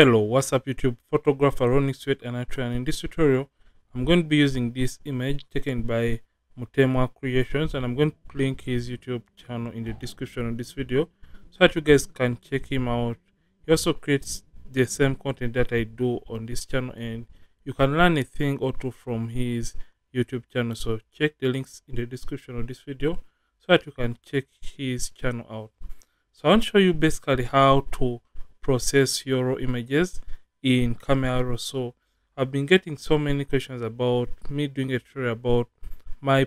Hello, what's up YouTube? Photographer Ronnix Photography, and in this tutorial I'm going to be using this image taken by Mutema Creations, and I'm going to link his YouTube channel in the description of this video so that you guys can check him out. He also creates the same content that I do on this channel, and you can learn a thing or two from his YouTube channel, so check the links in the description of this video so that you can check his channel out. So I want to show you basically how to process your raw images in Camera Raw. So I've been getting so many questions about me doing a tutorial about my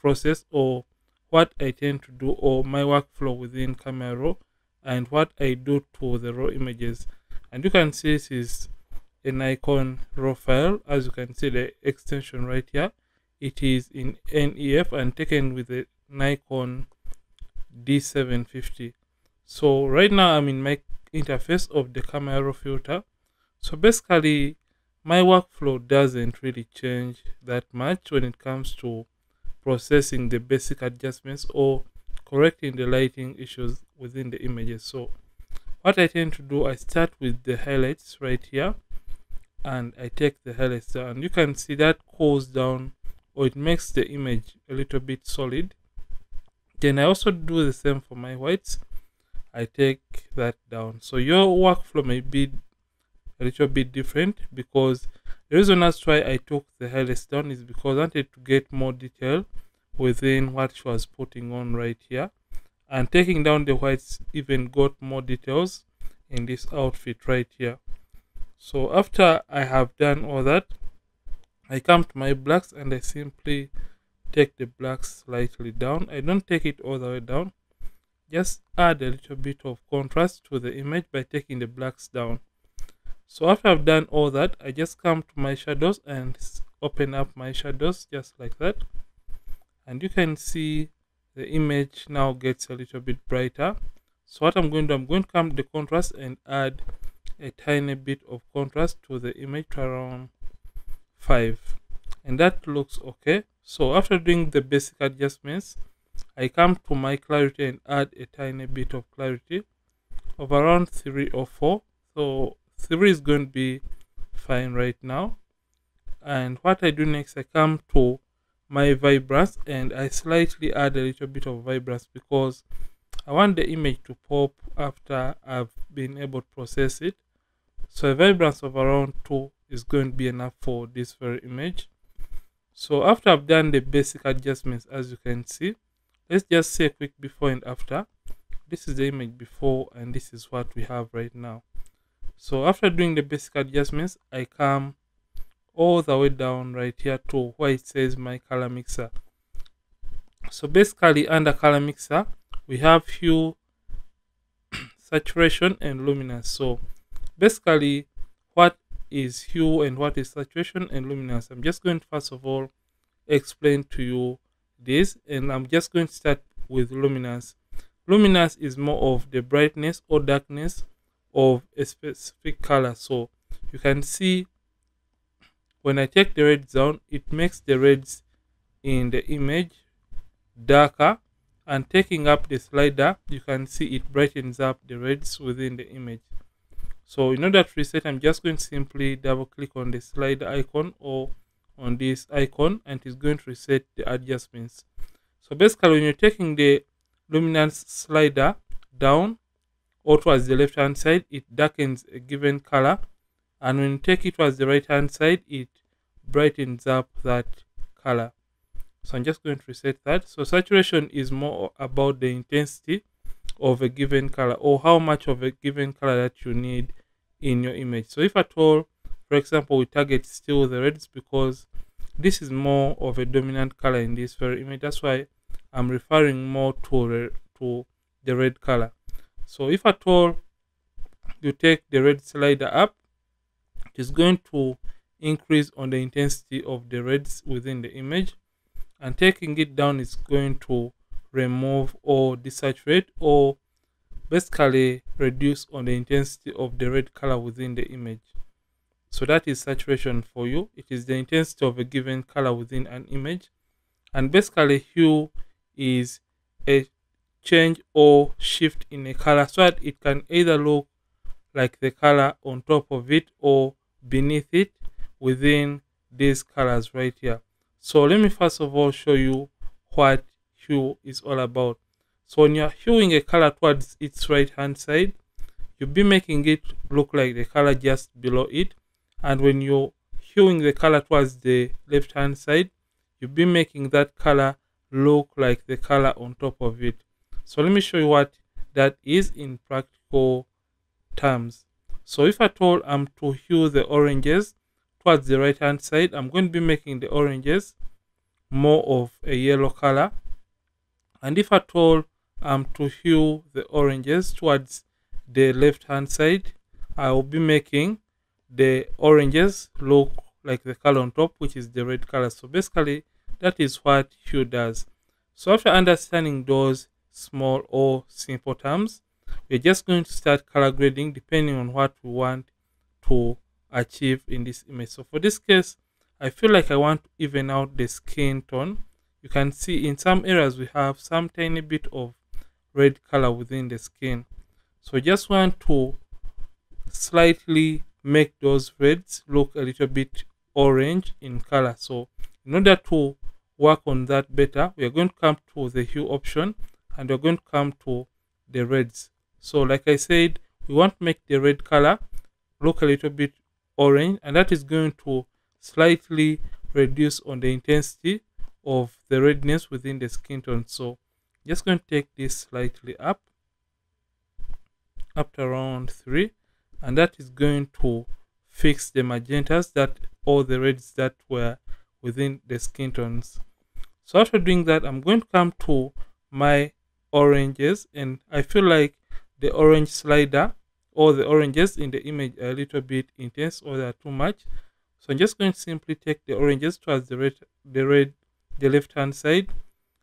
process or what I tend to do or my workflow within Camera Raw and what I do to the raw images. And you can see this is a Nikon raw file. As you can see the extension right here, it is in NEF and taken with the Nikon D750. So right now I'm in my interface of the Camera Raw filter. So basically my workflow doesn't really change that much when it comes to processing the basic adjustments or correcting the lighting issues within the images. So what I tend to do, I start with the highlights right here, and I take the highlights down, and you can see that cools down or it makes the image a little bit solid. Then I also do the same for my whites. I take that down. So your workflow may be a little bit different, because the reason that's why I took the highlights down is because I wanted to get more detail within what she was putting on right here, and taking down the whites even got more details in this outfit right here. So after I have done all that, I come to my blacks and I simply take the blacks slightly down. I don't take it all the way down, just add a little bit of contrast to the image by taking the blacks down. So after I've done all that, I just come to my shadows and open up my shadows just like that, and you can see the image now gets a little bit brighter. So what I'm going to do, I'm going to come to the contrast and add a tiny bit of contrast to the image, around 5, and that looks okay. So after doing the basic adjustments, I come to my clarity and add a tiny bit of clarity of around 3 or 4. So 3 is going to be fine right now. And what I do next, I come to my vibrance and I slightly add a little bit of vibrance, because I want the image to pop after I've been able to process it. So a vibrance of around 2 is going to be enough for this very image. So after I've done the basic adjustments, as you can see, let's just say a quick before and after. This is the image before, and this is what we have right now. So after doing the basic adjustments, I come all the way down right here to where it says my color mixer. So basically under color mixer, we have hue, saturation and luminance. So basically what is hue and what is saturation and luminance, I'm just going to first of all explain to you this, and I'm just going to start with luminance. Luminance is more of the brightness or darkness of a specific color. So you can see when I take the reds down, it makes the reds in the image darker, and taking up the slider, you can see it brightens up the reds within the image. So in order to reset, I'm just going to simply double click on the slider icon or on this icon, and it's going to reset the adjustments. So basically when you're taking the luminance slider down or towards the left hand side, it darkens a given color, and when you take it towards the right hand side, it brightens up that color. So I'm just going to reset that. So saturation is more about the intensity of a given color or how much of a given color that you need in your image. So if at all, for example, we target still the reds, because this is more of a dominant color in this very image. That's why I'm referring more to the red color. So if at all you take the red slider up, it is going to increase on the intensity of the reds within the image, and taking it down is going to remove or desaturate or basically reduce on the intensity of the red color within the image. So that is saturation for you. It is the intensity of a given color within an image. And basically hue is a change or shift in a color so that it can either look like the color on top of it or beneath it within these colors right here. So let me first of all show you what hue is all about. So when you're hueing a color towards its right hand side, you'll be making it look like the color just below it, and when you're hueing the color towards the left hand side, you'll be making that color look like the color on top of it. So let me show you what that is in practical terms. So if at all I'm to hue the oranges towards the right hand side, I'm going to be making the oranges more of a yellow color, and if at all I'm to hue the oranges towards the left hand side, I will be making the oranges look like the color on top, which is the red color. So basically that is what hue does. So after understanding those small or simple terms, we're just going to start color grading depending on what we want to achieve in this image. So for this case, I feel like I want to even out the skin tone. You can see in some areas we have some tiny bit of red color within the skin. So just want to slightly make those reds look a little bit orange in color. So in order to work on that better, we are going to come to the hue option and we're going to come to the reds. So like I said, we want to make the red color look a little bit orange, and that is going to slightly reduce on the intensity of the redness within the skin tone. So just going to take this slightly up to around 3, and that is going to fix the magentas that all the reds that were within the skin tones. So after doing that, I'm going to come to my oranges, and I feel like the orange slider or the oranges in the image are a little bit intense or they're too much. So I'm just going to simply take the oranges towards the left hand side,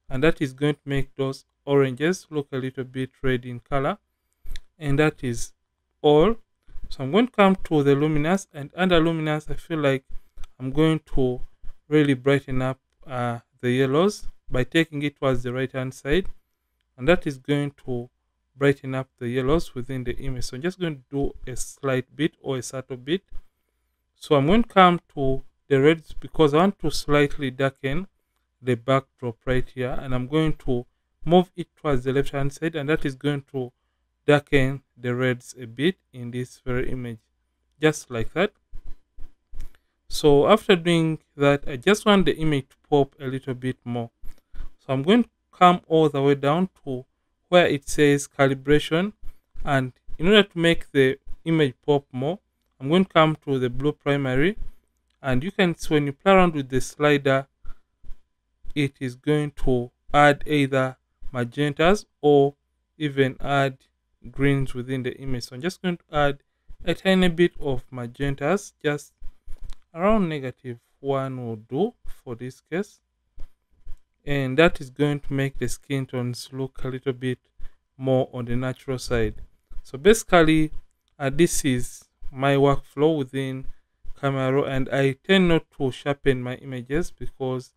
and that is going to make those oranges look a little bit red in color, and that is all. So I'm going to come to the luminance, and under luminance I feel like I'm going to really brighten up the yellows by taking it towards the right hand side, and that is going to brighten up the yellows within the image. So I'm just going to do a slight bit or a subtle bit. So I'm going to come to the reds because I want to slightly darken the backdrop right here, and I'm going to move it towards the left hand side, and that is going to darken the reds a bit in this very image, just like that. So after doing that, I just want the image to pop a little bit more. So I'm going to come all the way down to where it says calibration, and in order to make the image pop more, I'm going to come to the blue primary, and you can see when you play around with the slider, it is going to add either magentas or even add greens within the image. So I'm just going to add a tiny bit of magentas, just around -1 will do for this case, and that is going to make the skin tones look a little bit more on the natural side. So basically this is my workflow within Camera Raw, and I tend not to sharpen my images because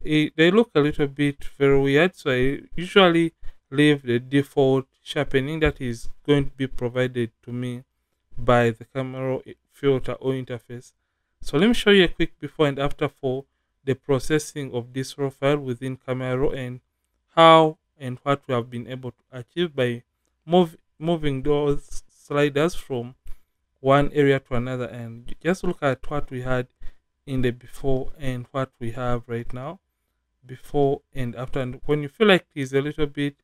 they look a little bit very weird, so I usually leave the default sharpening that is going to be provided to me by the Camera Raw filter or interface. So let me show you a quick before and after for the processing of this raw file within Camera Raw and how and what we have been able to achieve by moving those sliders from one area to another. And just look at what we had in the before and what we have right now, before and after. And when you feel like it is a little bit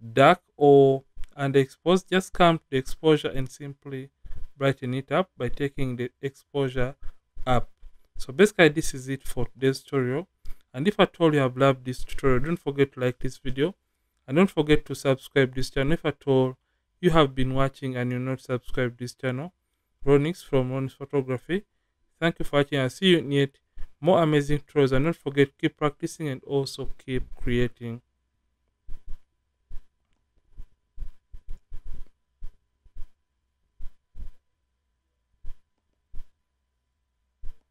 dark or underexposed, just come to the exposure and simply brighten it up by taking the exposure up. So basically this is it for today's tutorial, and if at all you have loved this tutorial, don't forget to like this video and don't forget to subscribe this channel. If at all you have been watching and you're not subscribed this channel, Ronnix from Ronnix Photography, thank you for watching. I'll see you in yet more amazing tutorials, and don't forget, keep practicing and also keep creating.